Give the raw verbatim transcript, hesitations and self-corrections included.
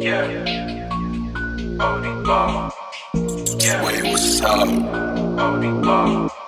Yeah. Odie Ball. Yeah. Wait, what's up? Odie Ball.